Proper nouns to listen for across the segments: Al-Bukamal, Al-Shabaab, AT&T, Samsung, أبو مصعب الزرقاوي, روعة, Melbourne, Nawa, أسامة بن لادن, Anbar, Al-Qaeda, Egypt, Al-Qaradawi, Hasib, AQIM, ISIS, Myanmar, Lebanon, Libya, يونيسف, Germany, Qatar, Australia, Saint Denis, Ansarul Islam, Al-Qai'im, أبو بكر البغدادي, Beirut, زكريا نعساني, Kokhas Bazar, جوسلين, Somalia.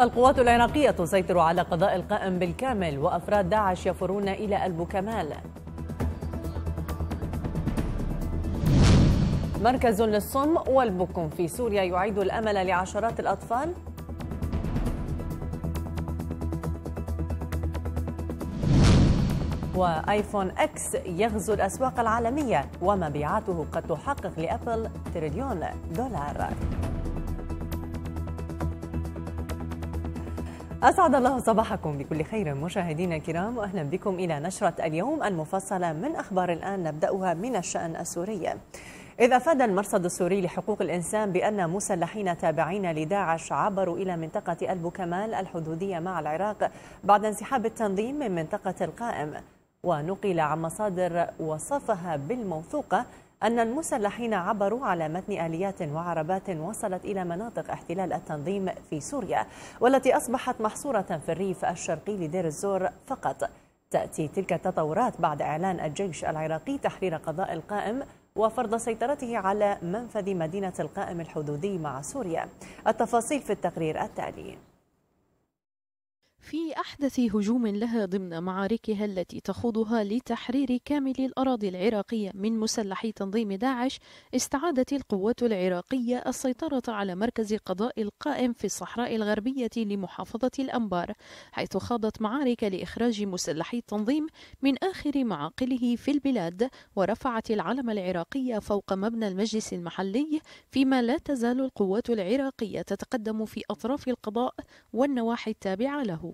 القوات العراقية تسيطر على قضاء القائم بالكامل وأفراد داعش يفرون إلى البوكمال. مركز للصم والبكم في سوريا يعيد الأمل لعشرات الأطفال. وآيفون إكس يغزو الأسواق العالمية ومبيعاته قد تحقق لأبل $1 تريليون. أسعد الله صباحكم بكل خير مشاهدينا الكرام، وأهلا بكم إلى نشرة اليوم المفصلة من أخبار الآن، نبدأها من الشأن السوري. إذ أفاد المرصد السوري لحقوق الإنسان بأن مسلحين تابعين لداعش عبروا إلى منطقة البوكمال الحدودية مع العراق بعد انسحاب التنظيم من منطقة القائم. ونقل عن مصادر وصفها بالموثوقة أن المسلحين عبروا على متن آليات وعربات وصلت إلى مناطق احتلال التنظيم في سوريا، والتي أصبحت محصورة في الريف الشرقي لدير الزور فقط. تأتي تلك التطورات بعد إعلان الجيش العراقي تحرير قضاء القائم وفرض سيطرته على منفذ مدينة القائم الحدودي مع سوريا. التفاصيل في التقرير التالي. في أحدث هجوم لها ضمن معاركها التي تخوضها لتحرير كامل الأراضي العراقية من مسلحي تنظيم داعش، استعادت القوات العراقية السيطرة على مركز قضاء القائم في الصحراء الغربية لمحافظة الأنبار، حيث خاضت معارك لإخراج مسلحي التنظيم من آخر معاقله في البلاد، ورفعت العلم العراقي فوق مبنى المجلس المحلي، فيما لا تزال القوات العراقية تتقدم في أطراف القضاء والنواحي التابعة له.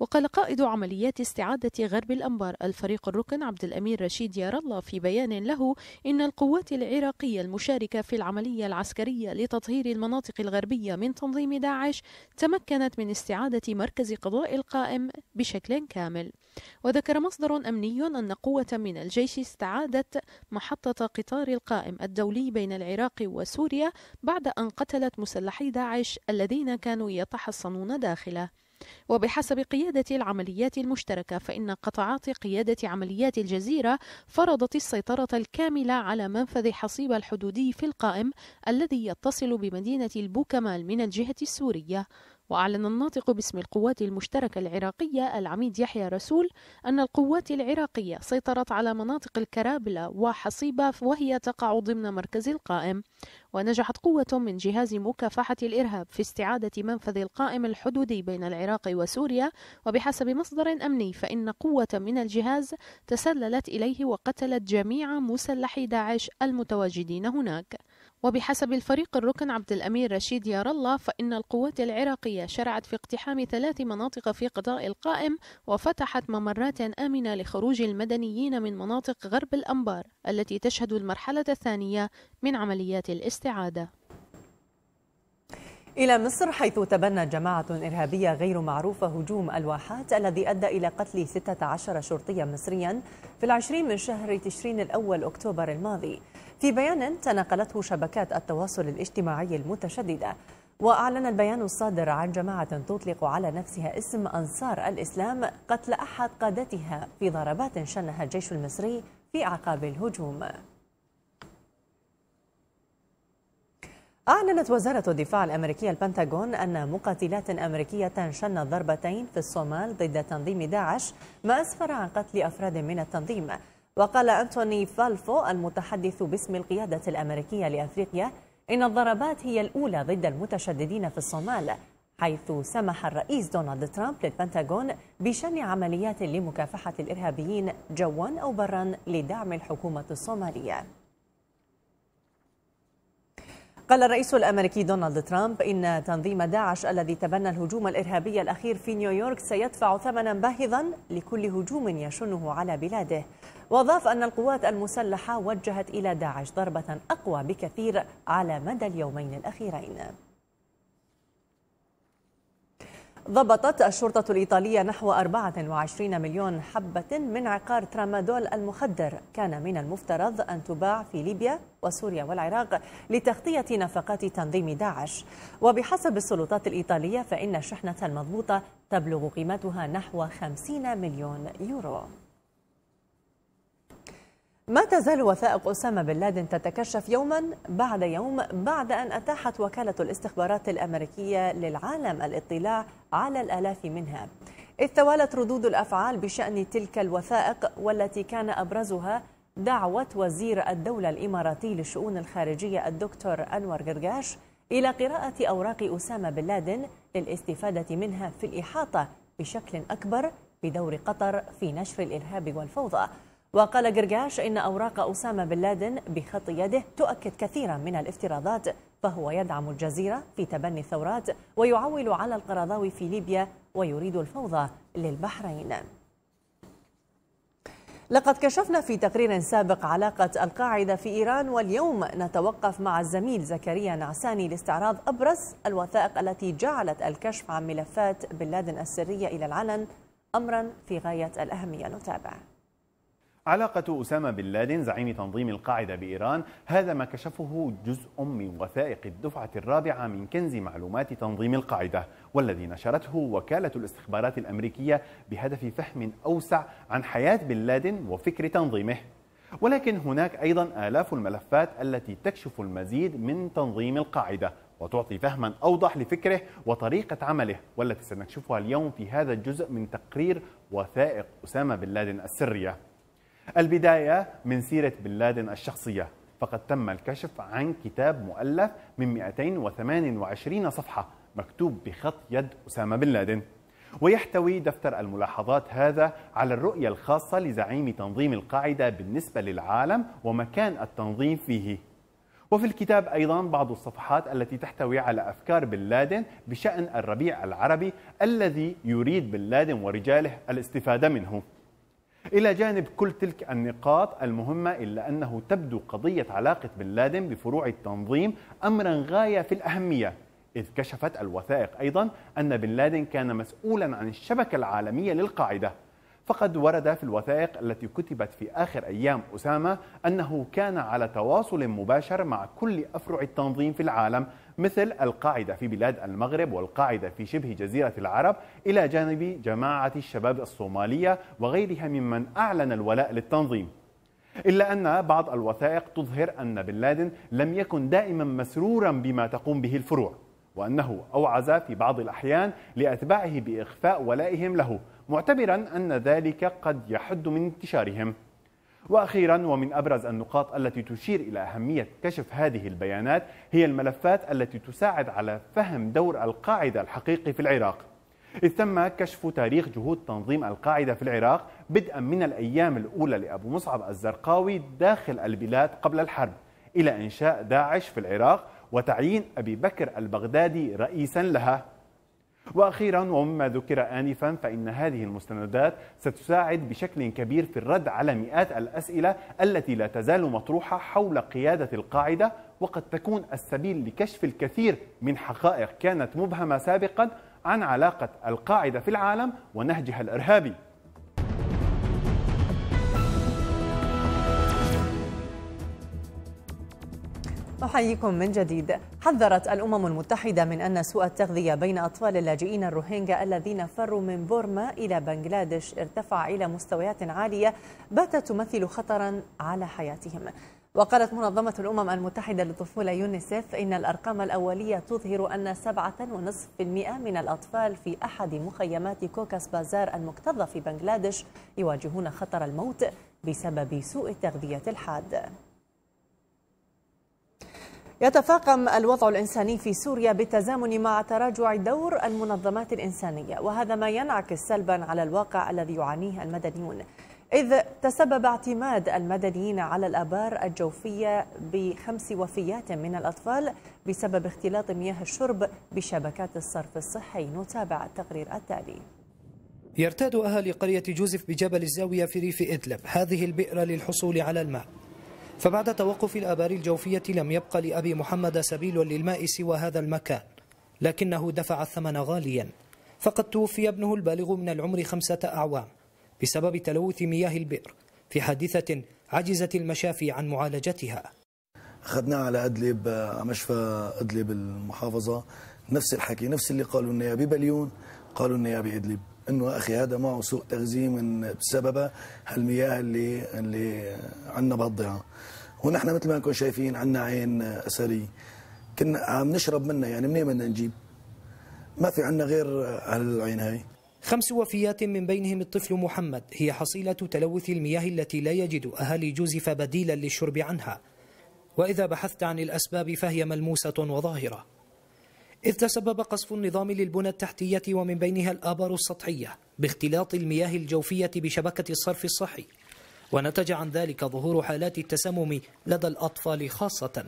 وقال قائد عمليات استعادة غرب الأنبار الفريق الركن عبد الأمير رشيد يار الله في بيان له إن القوات العراقية المشاركة في العملية العسكرية لتطهير المناطق الغربية من تنظيم داعش تمكنت من استعادة مركز قضاء القائم بشكل كامل. وذكر مصدر أمني أن قوة من الجيش استعادت محطة قطار القائم الدولي بين العراق وسوريا بعد أن قتلت مسلحي داعش الذين كانوا يتحصنون داخله. وبحسب قيادة العمليات المشتركة فإن قطاعات قيادة عمليات الجزيرة فرضت السيطرة الكاملة على منفذ حصيب الحدودي في القائم الذي يتصل بمدينة البوكمال من الجهة السورية. وأعلن الناطق باسم القوات المشتركة العراقية العميد يحيى رسول أن القوات العراقية سيطرت على مناطق الكرابلة وحصيبة وهي تقع ضمن مركز القائم. ونجحت قوة من جهاز مكافحة الإرهاب في استعادة منفذ القائم الحدودي بين العراق وسوريا، وبحسب مصدر أمني فإن قوة من الجهاز تسللت إليه وقتلت جميع مسلحي داعش المتواجدين هناك. وبحسب الفريق الركن عبد الأمير رشيد يار الله فإن القوات العراقية شرعت في اقتحام 3 مناطق في قضاء القائم، وفتحت ممرات آمنة لخروج المدنيين من مناطق غرب الأنبار التي تشهد المرحلة الثانية من عمليات الاستعادة. إلى مصر، حيث تبنى جماعة إرهابية غير معروفة هجوم الواحات الذي أدى إلى قتل 16 شرطيا مصريا في 20 من شهر تشرين الأول أكتوبر الماضي. في بيان تناقلته شبكات التواصل الاجتماعي المتشددة، وأعلن البيان الصادر عن جماعة تطلق على نفسها اسم أنصار الإسلام قتل أحد قادتها في ضربات شنها الجيش المصري في أعقاب الهجوم. أعلنت وزارة الدفاع الأمريكية البنتاغون أن مقاتلات أمريكية شنت ضربتين في الصومال ضد تنظيم داعش، ما أسفر عن قتل أفراد من التنظيم. وقال أنتوني فالفو المتحدث باسم القيادة الأمريكية لأفريقيا إن الضربات هي الأولى ضد المتشددين في الصومال، حيث سمح الرئيس دونالد ترامب للبنتاغون بشن عمليات لمكافحة الإرهابيين جوا أو برا لدعم الحكومة الصومالية. قال الرئيس الأمريكي دونالد ترامب إن تنظيم داعش الذي تبنى الهجوم الإرهابي الأخير في نيويورك سيدفع ثمنا باهظا لكل هجوم يشنه على بلاده. وأضاف أن القوات المسلحة وجهت إلى داعش ضربة أقوى بكثير على مدى اليومين الأخيرين. ضبطت الشرطة الإيطالية نحو 24 مليون حبة من عقار ترامادول المخدر، كان من المفترض أن تباع في ليبيا وسوريا والعراق لتغطية نفقات تنظيم داعش. وبحسب السلطات الإيطالية فإن الشحنة المضبوطة تبلغ قيمتها نحو 50 مليون يورو. ما تزال وثائق أسامة بن لادن تتكشف يوما بعد يوم بعد أن أتاحت وكالة الاستخبارات الأمريكية للعالم الاطلاع على الآلاف منها، إذ توالت ردود الأفعال بشأن تلك الوثائق، والتي كان أبرزها دعوة وزير الدولة الإماراتي للشؤون الخارجية الدكتور أنور قرقاش إلى قراءة أوراق أسامة بن لادن للاستفادة منها في الإحاطة بشكل أكبر بدور قطر في نشر الإرهاب والفوضى. وقال قرقاش إن أوراق أسامة بن لادن بخط يده تؤكد كثيرا من الافتراضات، فهو يدعم الجزيرة في تبني الثورات ويعول على القرضاوي في ليبيا ويريد الفوضى للبحرين. لقد كشفنا في تقرير سابق علاقة القاعدة في إيران، واليوم نتوقف مع الزميل زكريا نعساني لاستعراض أبرز الوثائق التي جعلت الكشف عن ملفات بن لادن السرية إلى العلن أمرا في غاية الأهمية. نتابع. علاقة أسامة بن لادن زعيم تنظيم القاعدة بإيران، هذا ما كشفه جزء من وثائق الدفعة الرابعة من كنز معلومات تنظيم القاعدة، والذي نشرته وكالة الاستخبارات الأمريكية بهدف فهم أوسع عن حياة بن لادن وفكر تنظيمه. ولكن هناك أيضا آلاف الملفات التي تكشف المزيد من تنظيم القاعدة وتعطي فهما أوضح لفكره وطريقة عمله، والتي سنكشفها اليوم في هذا الجزء من تقرير وثائق أسامة بن لادن السرية. البداية من سيرة بن لادن الشخصية، فقد تم الكشف عن كتاب مؤلف من 228 صفحة مكتوب بخط يد أسامة بن لادن، ويحتوي دفتر الملاحظات هذا على الرؤية الخاصة لزعيم تنظيم القاعدة بالنسبة للعالم ومكان التنظيم فيه. وفي الكتاب أيضا بعض الصفحات التي تحتوي على أفكار بن لادن بشأن الربيع العربي الذي يريد بن لادن ورجاله الاستفادة منه. إلى جانب كل تلك النقاط المهمة، إلا أنه تبدو قضية علاقة بن لادن بفروع التنظيم أمرا غاية في الأهمية، إذ كشفت الوثائق أيضا أن بن لادن كان مسؤولا عن الشبكة العالمية للقاعدة، فقد ورد في الوثائق التي كتبت في آخر أيام أسامة أنه كان على تواصل مباشر مع كل أفرع التنظيم في العالم، مثل القاعدة في بلاد المغرب والقاعدة في شبه جزيرة العرب، إلى جانب جماعة الشباب الصومالية وغيرها ممن أعلن الولاء للتنظيم. إلا أن بعض الوثائق تظهر أن بن لادن لم يكن دائما مسرورا بما تقوم به الفروع، وأنه أوعز في بعض الأحيان لأتباعه بإخفاء ولائهم له، معتبرا أن ذلك قد يحد من انتشارهم. وأخيرا ومن أبرز النقاط التي تشير إلى أهمية كشف هذه البيانات هي الملفات التي تساعد على فهم دور القاعدة الحقيقي في العراق، إذ تم كشف تاريخ جهود تنظيم القاعدة في العراق بدءا من الأيام الأولى لأبو مصعب الزرقاوي داخل البلاد قبل الحرب، إلى إنشاء داعش في العراق وتعيين أبي بكر البغدادي رئيسا لها. وأخيرا ومما ذكر آنفا، فإن هذه المستندات ستساعد بشكل كبير في الرد على مئات الأسئلة التي لا تزال مطروحة حول قيادة القاعدة، وقد تكون السبيل لكشف الكثير من حقائق كانت مبهمة سابقا عن علاقة القاعدة في العالم ونهجها الإرهابي. أحييكم من جديد. حذرت الأمم المتحدة من أن سوء التغذية بين أطفال اللاجئين الروهينجا الذين فروا من بورما إلى بنغلاديش ارتفع إلى مستويات عالية باتت تمثل خطرا على حياتهم. وقالت منظمة الأمم المتحدة للطفولة يونيسف إن الأرقام الأولية تظهر أن 7.5% من الأطفال في أحد مخيمات كوكاس بازار المكتظة في بنغلاديش يواجهون خطر الموت بسبب سوء التغذية الحاد. يتفاقم الوضع الإنساني في سوريا بالتزامن مع تراجع دور المنظمات الإنسانية، وهذا ما ينعكس سلبا على الواقع الذي يعانيه المدنيون، إذ تسبب اعتماد المدنيين على الآبار الجوفية ب5 وفيات من الأطفال بسبب اختلاط مياه الشرب بشبكات الصرف الصحي. نتابع التقرير التالي. يرتاد أهالي قرية جوزف بجبل الزاوية في ريف إدلب هذه البئر للحصول على الماء، فبعد توقف الآبار الجوفية لم يبقى لأبي محمد سبيل للماء سوى هذا المكان، لكنه دفع الثمن غاليا، فقد توفي ابنه البالغ من العمر 5 أعوام بسبب تلوث مياه البئر في حادثة عجزت المشافي عن معالجتها. أخذناه على إدلب، مشفى إدلب المحافظة، نفس الحكي، نفس اللي قالوا لنا يا ببليون قالوا لنا يا بإدلب، انه اخي هذا معه سوء تغذيه من بسببها المياه اللي عندنا بهالضيعه. ونحن مثل ما انكم شايفين عندنا عين اثريه كنا عم نشرب منها، يعني منين بدنا نجيب؟ ما في عندنا غير هالعين هاي. 5 وفيات من بينهم الطفل محمد هي حصيلة تلوث المياه التي لا يجد أهالي جوزف بديلا للشرب عنها، وإذا بحثت عن الأسباب فهي ملموسة وظاهرة، إذ تسبب قصف النظام للبنى التحتية ومن بينها الآبار السطحية باختلاط المياه الجوفية بشبكة الصرف الصحي، ونتج عن ذلك ظهور حالات التسمم لدى الأطفال خاصة.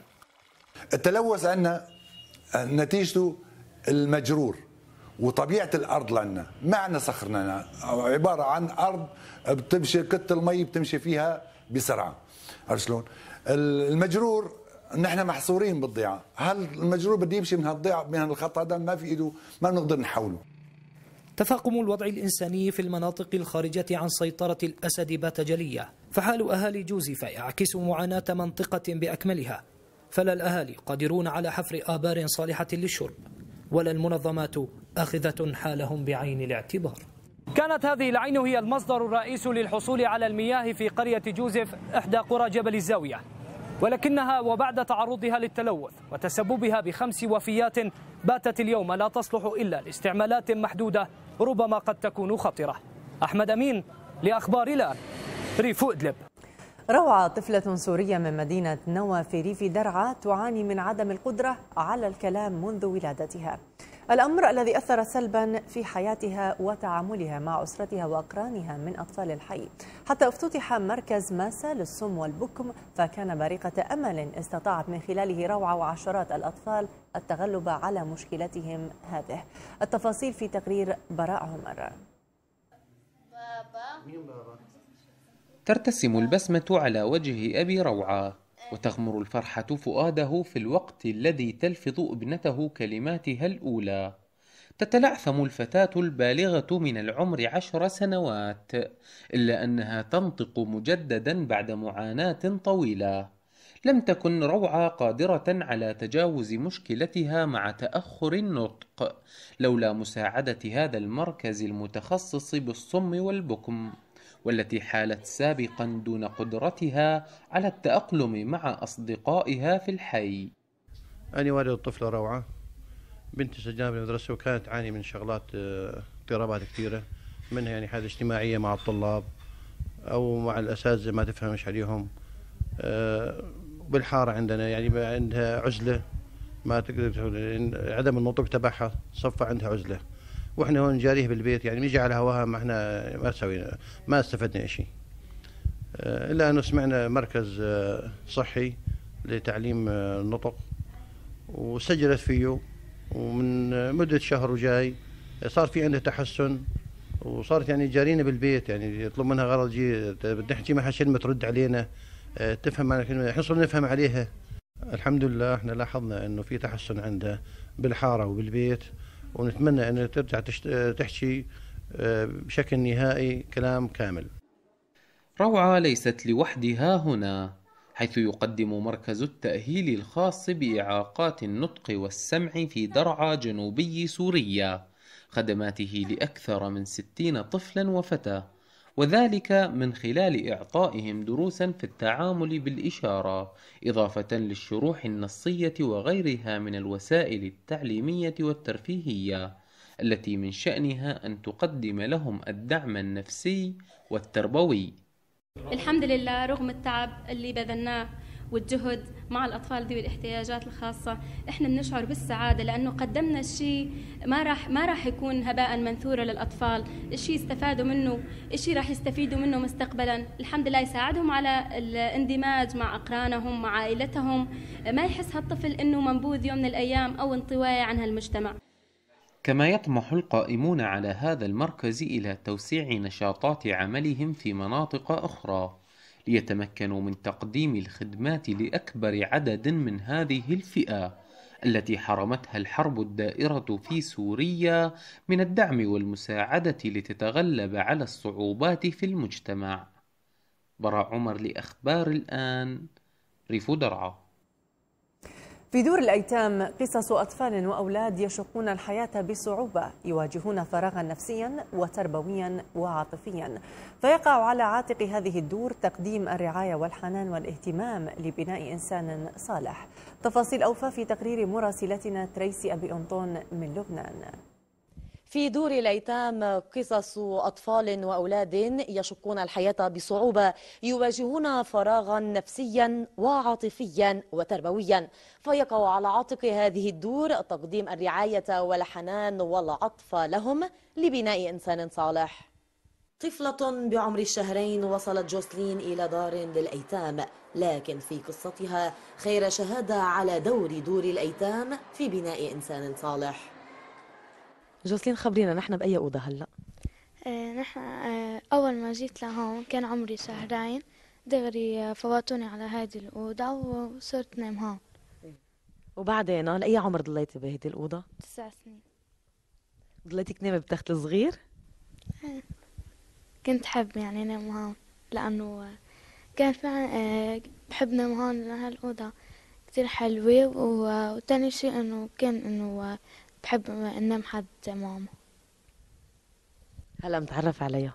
التلوث عندنا نتيجته المجرور وطبيعة الأرض لنا، ما عندنا صخرنا، عبارة عن أرض بتمشي كت المي بتمشي فيها بسرعة. عرفت شلون؟ المجرور نحن محصورين بالضيعة، هل المجرور بده يمشي من هالضيعة من هالخط هذا؟ ما في إيده، ما بنقدر نحوله. تفاقم الوضع الإنساني في المناطق الخارجة عن سيطرة الأسد بات جلية، فحال أهالي جوزفة يعكس معاناة منطقة بأكملها، فلا الأهالي قادرون على حفر آبار صالحة للشرب، ولا المنظمات آخذة حالهم بعين الاعتبار. كانت هذه العين هي المصدر الرئيس للحصول على المياه في قرية جوزف إحدى قرى جبل الزاوية، ولكنها وبعد تعرضها للتلوث وتسببها ب5 وفيات باتت اليوم لا تصلح إلا لاستعمالات محدودة ربما قد تكون خطرة. أحمد أمين لأخبار الآن، ريف إدلب. روعة طفلة سورية من مدينة نوى في ريف درعا تعاني من عدم القدرة على الكلام منذ ولادتها، الأمر الذي أثر سلبا في حياتها وتعاملها مع أسرتها وأقرانها من أطفال الحي، حتى افتتح مركز ماسة للصم والبكم، فكان بريقة أمل استطاعت من خلاله روعة وعشرات الأطفال التغلب على مشكلتهم هذه. التفاصيل في تقرير براء عمر. بابا. ترتسم البسمة على وجه أبي روعة وتغمر الفرحة فؤاده في الوقت الذي تلفظ ابنته كلماتها الأولى. تتلعثم الفتاة البالغة من العمر 10 سنوات، إلا أنها تنطق مجددا بعد معاناة طويلة. لم تكن روعة قادرة على تجاوز مشكلتها مع تأخر النطق لولا مساعدة هذا المركز المتخصص بالصم والبكم، والتي حالت سابقا دون قدرتها على التأقلم مع أصدقائها في الحي. أنا والد الطفلة روعة، بنتي سجلناها بالمدرسة وكانت تعاني من شغلات اضطرابات كثيرة، منها يعني حالة اجتماعية مع الطلاب أو مع الأساتذة ما تفهمش عليهم، بالحارة عندنا يعني عندها عزلة، ما تقدر عدم النطق تبعها صفى عندها عزلة، واحنا هون جاريه بالبيت يعني نجي على هواها، ما احنا ما سوينا ما استفدنا شيء، الا انه سمعنا مركز صحي لتعليم النطق وسجلت فيه، ومن مده شهر وجاي صار في عندها تحسن وصارت يعني جارينا بالبيت، يعني يطلب منها غرض جي نحكي معها كلمه ترد علينا تفهم على كلمه، احنا صرنا نفهم عليها. الحمد لله احنا لاحظنا انه في تحسن عندها بالحاره وبالبيت، ونتمنى أن ترجع تحكي بشكل نهائي كلام كامل. روعة ليست لوحدها هنا، حيث يقدم مركز التأهيل الخاص بإعاقات النطق والسمع في درعا جنوبي سوريا خدماته لأكثر من 60 طفلا وفتاة، وذلك من خلال إعطائهم دروسا في التعامل بالإشارة، إضافة للشروح النصية وغيرها من الوسائل التعليمية والترفيهية التي من شأنها أن تقدم لهم الدعم النفسي والتربوي. الحمد لله رغم التعب اللي بذلناه والجهد مع الأطفال ذوي الاحتياجات الخاصة إحنا بنشعر بالسعادة، لأنه قدمنا شيء ما راح يكون هباء منثورا للأطفال، شيء استفادوا منه، شيء راح يستفيدوا منه مستقبلا، الحمد لله يساعدهم على الاندماج مع أقرانهم مع عائلتهم، ما يحس هالطفل إنه منبوذ يوم من الأيام أو انطوائي عن هالمجتمع. كما يطمح القائمون على هذا المركز إلى توسيع نشاطات عملهم في مناطق أخرى ليتمكنوا من تقديم الخدمات لأكبر عدد من هذه الفئة التي حرمتها الحرب الدائرة في سوريا من الدعم والمساعدة لتتغلب على الصعوبات في المجتمع. براء عمر لأخبار الآن، ريف درعا. في دور الأيتام قصص أطفال وأولاد يشقون الحياة بصعوبة، يواجهون فراغا نفسيا وتربويا وعاطفيا، فيقع على عاتق هذه الدور تقديم الرعاية والحنان والاهتمام لبناء إنسان صالح. تفاصيل أوفى في تقرير مراسلتنا تريسي أبي أنطون من لبنان. في دور الأيتام قصص أطفال وأولاد يشقون الحياة بصعوبة، يواجهون فراغا نفسيا وعاطفيا وتربويا، فيقع على عاتق هذه الدور تقديم الرعاية والحنان والعطف لهم لبناء إنسان صالح. طفلة بعمر الشهرين وصلت جوسلين إلى دار للأيتام، لكن في قصتها خير شهادة على دور الأيتام في بناء إنسان صالح. جوسلين، خبرينا نحن بأي أوضة هلأ؟ نحن أول ما جيت لهون كان عمري شهرين، دغري فوتوني على هذه الأوضة وصرت نام هون. وبعدين لأي عمر ضليتي بهذه الأوضة؟ 9 سنين. ضليتي تنامي بتخت صغير؟ كنت حب يعني نام هون، لأنه كان فعلا بحب نام هون لأن هالأوضة كتير حلوة، وتاني شيء إنه كان إنه بحب انام حد ماما. هلا متعرف عليها.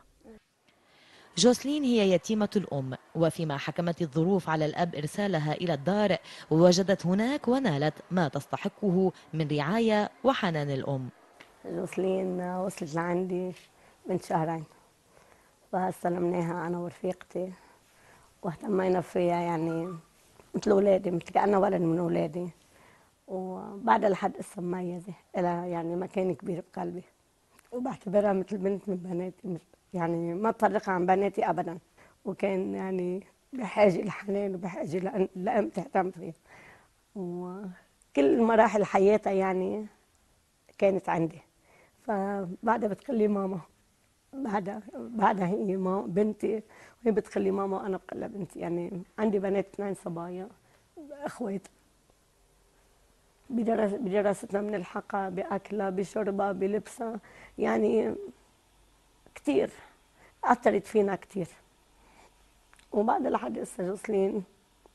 جوسلين هي يتيمة الأم، وفيما حكمت الظروف على الأب إرسالها إلى الدار، ووجدت هناك ونالت ما تستحقه من رعاية وحنان الأم. جوسلين وصلت لعندي من 2 شهر، فسلمناها أنا ورفيقتي واهتمينا فيها يعني مثل أولادي، مثل كأنها ولد من أولادي، وبعد لحد اسم مميزة لها يعني مكان كبير بقلبي، وبعتبرها مثل بنت من بناتي، يعني ما بفرقها عن بناتي أبدا، وكان يعني بحاجة لحنان وبحاجة لأم تهتم فيها، وكل مراحل حياتها يعني كانت عندي. فبعدها بتقول لي ماما، بعدها هي بنتي وهي بتقول لي ماما وأنا بقول لها بنتي. يعني عندي بنات 2 صبايا أخوات، بدراستنا بنلحقها، بأكلها، بشربها، بلبسها، يعني كتير أثرت فينا كتير. وبعد لحد هسه جوسلين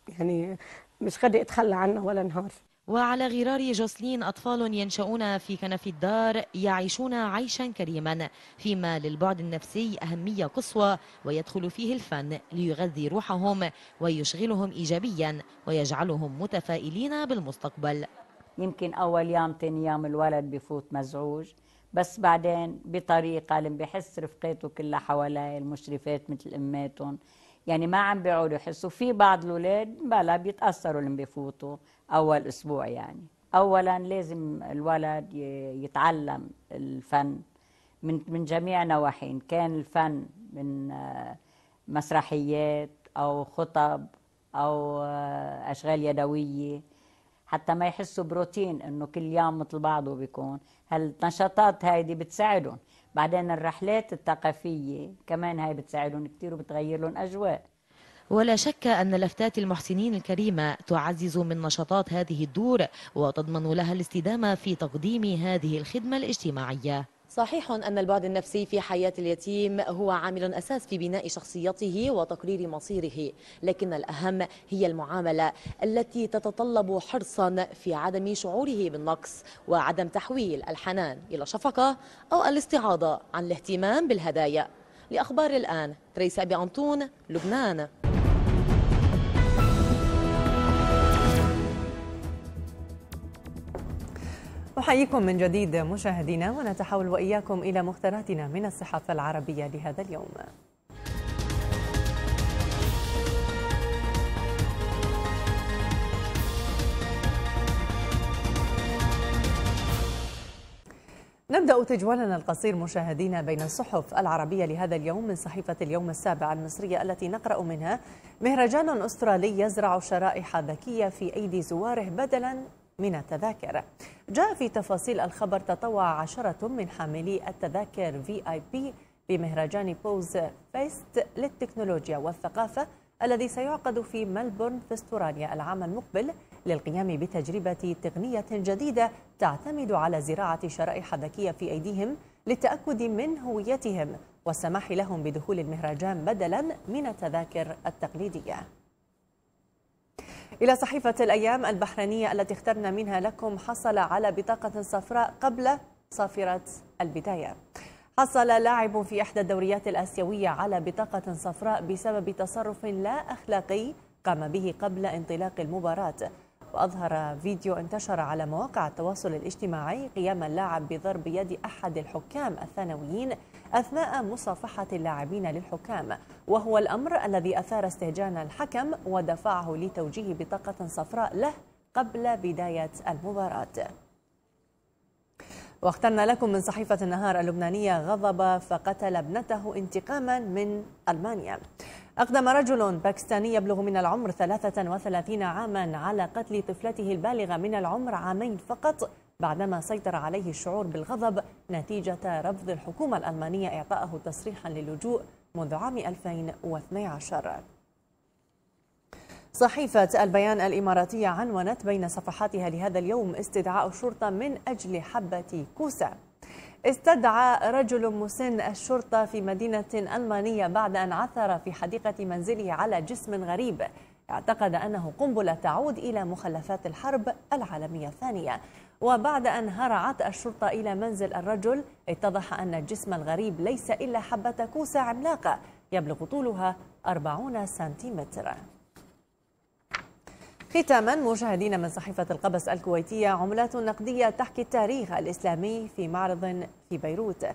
يعني مش قادرة أتخلى عنها ولا نهار. وعلى غرار جوسلين أطفال ينشؤون في كنف الدار، يعيشون عيشا كريما، فيما للبعد النفسي أهمية قصوى، ويدخل فيه الفن ليغذي روحهم ويشغلهم إيجابيا ويجعلهم متفائلين بالمستقبل. يمكن أول يوم تاني يوم الولد بفوت مزعوج، بس بعدين بطريقة لما بحس رفقاته كلها حواليه المشرفات مثل أماتهم يعني ما عم بيعودوا يحسوا. في بعض الأولاد بلا بيتأثروا لما بفوتوا أول أسبوع. يعني أولا لازم الولد يتعلم الفن من جميع نواحي، إن كان الفن من مسرحيات أو خطب أو أشغال يدوية، حتى ما يحسوا بروتين انه كل يوم مثل بعضه بيكون. هالنشاطات هيدي بتساعدهم، بعدين الرحلات الثقافيه كمان هاي بتساعدهم كثير وبتغير لهم اجواء. ولا شك ان لفتات المحسنين الكريمه تعزز من نشاطات هذه الدور وتضمن لها الاستدامه في تقديم هذه الخدمه الاجتماعيه. صحيح أن البعد النفسي في حياة اليتيم هو عامل أساس في بناء شخصيته وتقرير مصيره، لكن الأهم هي المعاملة التي تتطلب حرصا في عدم شعوره بالنقص، وعدم تحويل الحنان إلى شفقة أو الاستعاضة عن الاهتمام بالهدايا. لأخبار الآن تريسي أبي أنطون، لبنان. أحييكم من جديد مشاهدينا، ونتحول وإياكم إلى مختاراتنا من الصحافة العربية لهذا اليوم. نبدأ تجولنا القصير مشاهدينا بين الصحف العربية لهذا اليوم من صحيفة اليوم السابع المصرية التي نقرأ منها: مهرجان أسترالي يزرع شرائح ذكية في أيدي زواره بدلاً من التذاكر. جاء في تفاصيل الخبر: تطوع 10 من حاملي التذاكر VIP بمهرجان بوز فيست للتكنولوجيا والثقافة الذي سيعقد في ملبورن في استراليا العام المقبل، للقيام بتجربة تقنية جديدة تعتمد على زراعة شرائح ذكية في أيديهم للتأكد من هويتهم والسماح لهم بدخول المهرجان بدلا من التذاكر التقليدية. إلى صحيفة الأيام البحرينية التي اخترنا منها لكم. حصل على بطاقة صفراء قبل صافرة البداية. حصل لاعب في إحدى الدوريات الآسيوية على بطاقة صفراء بسبب تصرف لا أخلاقي قام به قبل انطلاق المباراة، وأظهر فيديو انتشر على مواقع التواصل الاجتماعي قيام اللاعب بضرب يد أحد الحكام الثانويين أثناء مصافحة اللاعبين للحكام، وهو الأمر الذي أثار استهجان الحكم ودفعه لتوجيه بطاقة صفراء له قبل بداية المباراة. واخترنا لكم من صحيفة النهار اللبنانية: غضب فقتل ابنته انتقاما من ألمانيا. أقدم رجل باكستاني يبلغ من العمر 33 عاما على قتل طفلته البالغة من العمر عامين فقط بعدما سيطر عليه الشعور بالغضب نتيجة رفض الحكومة الألمانية إعطائه تصريحا للجوء منذ عام 2012. صحيفة البيان الإماراتية عنونت بين صفحاتها لهذا اليوم: استدعاء الشرطة من أجل حبة كوسة. استدعى رجل مسن الشرطة في مدينة ألمانية بعد أن عثر في حديقة منزله على جسم غريب اعتقد أنه قنبلة تعود إلى مخلفات الحرب العالمية الثانية، وبعد أن هرعت الشرطة إلى منزل الرجل اتضح أن الجسم الغريب ليس إلا حبة كوسة عملاقة يبلغ طولها 40 سنتيمتر. ختاما مشاهدينا من صحيفة القبس الكويتية: عملات نقدية تحكي التاريخ الإسلامي في معرض في بيروت.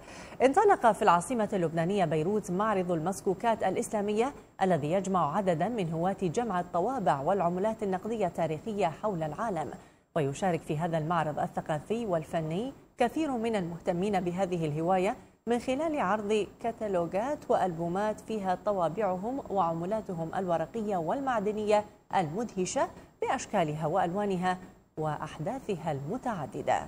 انطلق في العاصمة اللبنانية بيروت معرض المسكوكات الإسلامية الذي يجمع عددا من هواة جمع الطوابع والعملات النقدية التاريخية حول العالم، ويشارك في هذا المعرض الثقافي والفني كثير من المهتمين بهذه الهواية من خلال عرض كتالوجات وألبومات فيها طوابعهم وعملاتهم الورقية والمعدنية المدهشة بأشكالها وألوانها وأحداثها المتعددة.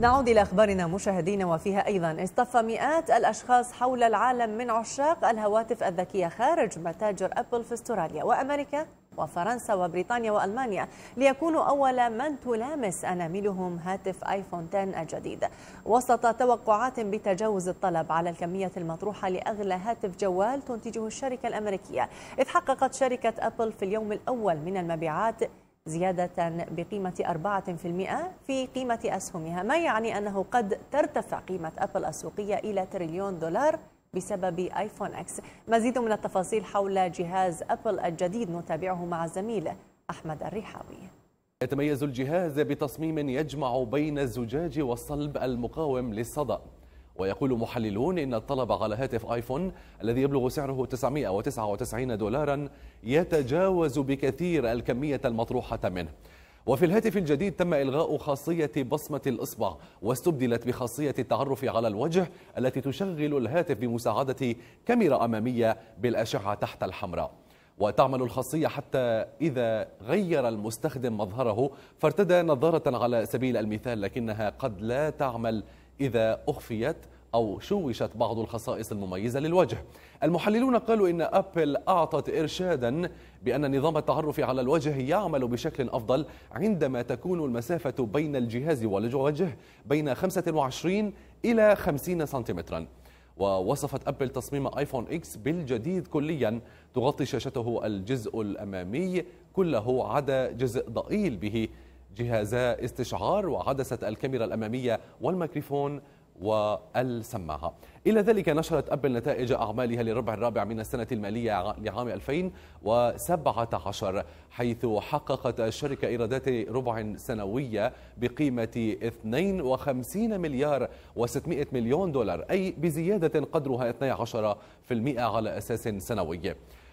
نعود إلى أخبارنا مشاهدينا، وفيها أيضا: اصطف مئات الأشخاص حول العالم من عشاق الهواتف الذكية خارج متاجر أبل في أستراليا وأمريكا وفرنسا وبريطانيا وألمانيا ليكونوا أول من تلامس أناملهم هاتف آيفون 10 الجديد، وسط توقعات بتجاوز الطلب على الكمية المطروحة لأغلى هاتف جوال تنتجه الشركة الأمريكية، إذ حققت شركة أبل في اليوم الأول من المبيعات زيادة بقيمة 4% في قيمة أسهمها، ما يعني أنه قد ترتفع قيمة أبل السوقية إلى $1 تريليون بسبب آيفون إكس. مزيد من التفاصيل حول جهاز أبل الجديد نتابعه مع الزميل أحمد الريحاوي. يتميز الجهاز بتصميم يجمع بين الزجاج والصلب المقاوم للصدأ، ويقول محللون إن الطلب على هاتف آيفون الذي يبلغ سعره $999 يتجاوز بكثير الكمية المطروحة منه. وفي الهاتف الجديد تم إلغاء خاصية بصمة الإصبع واستبدلت بخاصية التعرف على الوجه التي تشغل الهاتف بمساعدة كاميرا أمامية بالأشعة تحت الحمراء، وتعمل الخاصية حتى إذا غير المستخدم مظهره فارتدى نظارة على سبيل المثال، لكنها قد لا تعمل إذا أخفيت أو شوشت بعض الخصائص المميزة للوجه. المحللون قالوا إن أبل أعطت إرشادا بأن نظام التعرف على الوجه يعمل بشكل أفضل عندما تكون المسافة بين الجهاز والوجه بين 25 إلى 50 سنتيمترا. ووصفت أبل تصميم آيفون إكس بالجديد كليا، تغطي شاشته الجزء الأمامي كله عدا جزء ضئيل به جهازا استشعار وعدسة الكاميرا الأمامية والميكروفون والسماعة. إلى ذلك نشرت أبل نتائج أعمالها للربع الرابع من السنة المالية لعام 2017، حيث حققت الشركة إيرادات ربع سنوية بقيمة 52.6 مليار دولار، أي بزيادة قدرها 12% على أساس سنوي.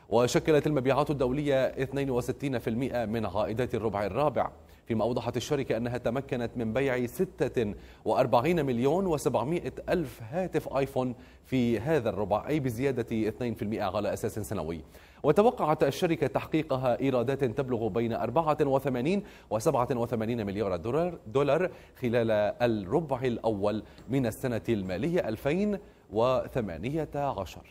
وشكلت المبيعات الدولية 62% من عائدات الربع الرابع، فيما أوضحت الشركة أنها تمكنت من بيع 46,700,000 هاتف آيفون في هذا الربع، أي بزيادة 2% على أساس سنوي. وتوقعت الشركة تحقيقها إيرادات تبلغ بين 84 و87 مليار دولار خلال الربع الأول من السنة المالية 2018.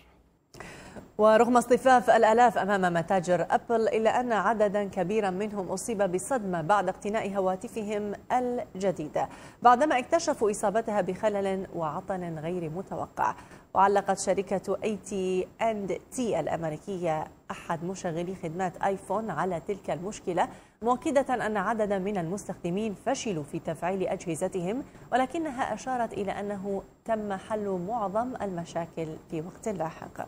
ورغم اصطفاف الآلاف أمام متاجر أبل إلا أن عددا كبيرا منهم أصيب بصدمة بعد اقتناء هواتفهم الجديدة بعدما اكتشفوا إصابتها بخلل وعطل غير متوقع. وعلقت شركة AT&T الأمريكية أحد مشغلي خدمات آيفون على تلك المشكلة، مؤكدة أن عددا من المستخدمين فشلوا في تفعيل أجهزتهم، ولكنها أشارت إلى أنه تم حل معظم المشاكل في وقت لاحق.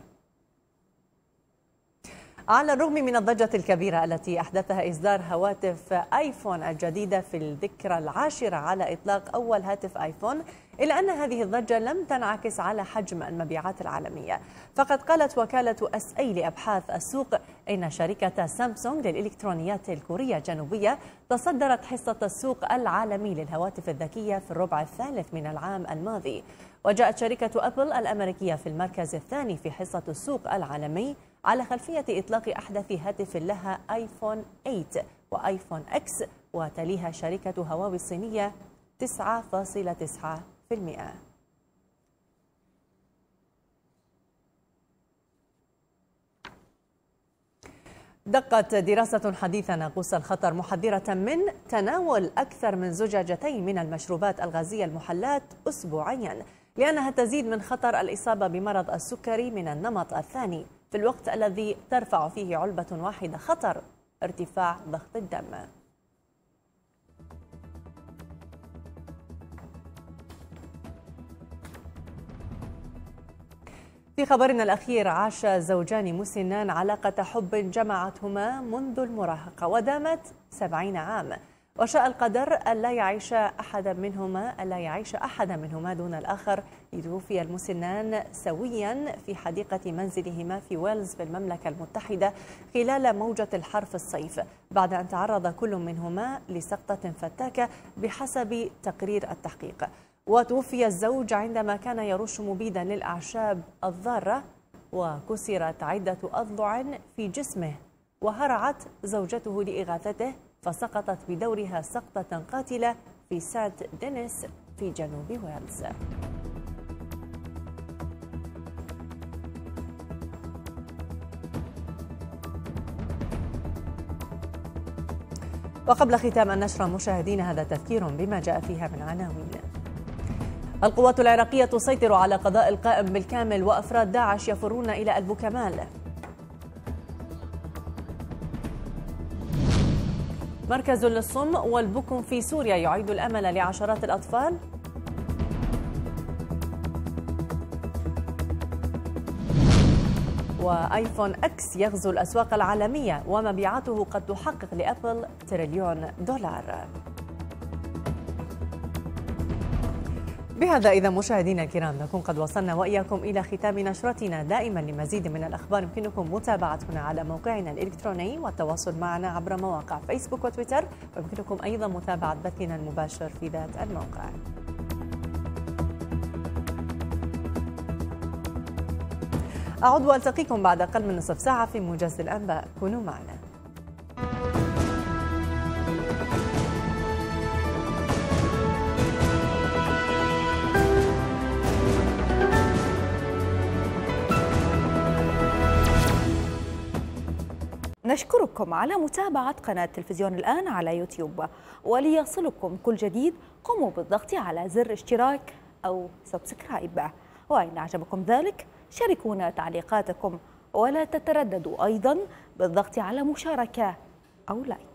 على الرغم من الضجة الكبيرة التي أحدثها إصدار هواتف آيفون الجديدة في الذكرى العاشرة على إطلاق أول هاتف آيفون، إلا أن هذه الضجة لم تنعكس على حجم المبيعات العالمية، فقد قالت وكالة SI لأبحاث السوق إن شركة سامسونج للإلكترونيات الكورية الجنوبية تصدرت حصة السوق العالمي للهواتف الذكية في الربع الثالث من العام الماضي، وجاءت شركة أبل الأمريكية في المركز الثاني في حصة السوق العالمي على خلفية إطلاق أحدث هاتف لها آيفون 8 وآيفون إكس، وتليها شركة هواوي الصينية 9.9%. دقت دراسة حديثة ناقوس الخطر محذرة من تناول أكثر من زجاجتين من المشروبات الغازية المحلات أسبوعيا، لأنها تزيد من خطر الإصابة بمرض السكري من النمط الثاني، في الوقت الذي ترفع فيه علبة واحدة خطر ارتفاع ضغط الدم. في خبرنا الأخير، عاش زوجان مسنان علاقة حب جمعتهما منذ المراهقة ودامت 70 عام، وشاء القدر ألا يعيش أحد منهما دون الآخر، ليتوفي المسنان سويا في حديقة منزلهما في ويلز بالمملكة المتحدة خلال موجة الحر في الصيف، بعد أن تعرض كل منهما لسقطة فتاكة بحسب تقرير التحقيق. وتوفي الزوج عندما كان يرش مبيدا للأعشاب الضارة، وكسرت عدة أضلع في جسمه، وهرعت زوجته لإغاثته فسقطت بدورها سقطة قاتلة في سانت دينيس في جنوب ويلز. وقبل ختام النشرة مشاهدين، هذا تذكير بما جاء فيها من عناوين. القوات العراقية تسيطر على قضاء القائم بالكامل، وأفراد داعش يفرون إلى البوكمال. مركز للصم والبكم في سوريا يعيد الأمل لعشرات الأطفال. وآيفون إكس يغزو الأسواق العالمية ومبيعاته قد تحقق لأبل $1 تريليون. بهذا إذا مشاهدينا الكرام نكون قد وصلنا وإياكم إلى ختام نشرتنا. دائما لمزيد من الأخبار يمكنكم متابعتنا على موقعنا الإلكتروني والتواصل معنا عبر مواقع فيسبوك وتويتر، ويمكنكم أيضا متابعة بثنا المباشر في ذات الموقع. أعود وألتقيكم بعد أقل من نصف ساعة في موجز الأنباء، كونوا معنا. نشكركم على متابعة قناة تلفزيون الآن على يوتيوب، وليصلكم كل جديد قوموا بالضغط على زر اشتراك أو سبسكرايب، وإن أعجبكم ذلك شاركونا تعليقاتكم، ولا تترددوا أيضا بالضغط على مشاركة أو لايك.